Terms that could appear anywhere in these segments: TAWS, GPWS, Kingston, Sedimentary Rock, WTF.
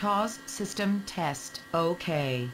TAWS system test. OK.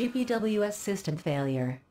GPWS system failure.